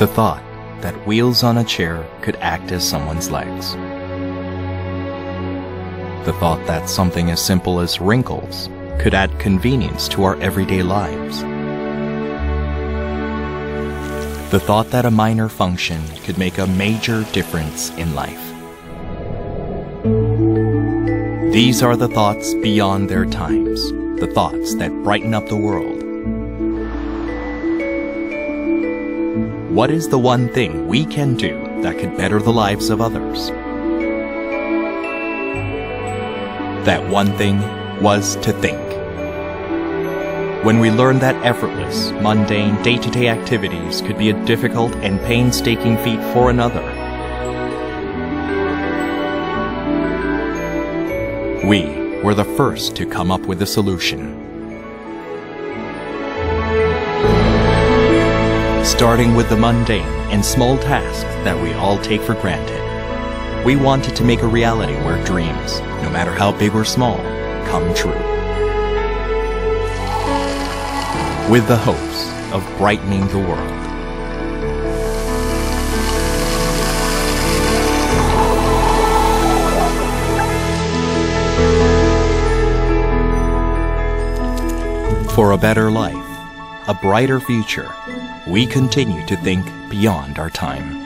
The thought that wheels on a chair could act as someone's legs. The thought that something as simple as wrinkles could add convenience to our everyday lives. The thought that a minor function could make a major difference in life. These are the thoughts beyond their times, the thoughts that brighten up the world. What is the one thing we can do that could better the lives of others? That one thing was to think. When we learned that effortless, mundane, day-to-day activities could be a difficult and painstaking feat for another, we were the first to come up with a solution. Starting with the mundane and small tasks that we all take for granted, we wanted to make a reality where dreams, no matter how big or small, come true. With the hopes of brightening the world. For a better life, a brighter future, we continue to think beyond our time.